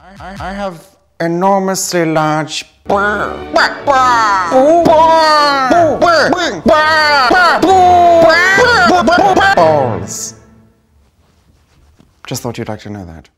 I have enormously large balls. Just thought you'd like to know that.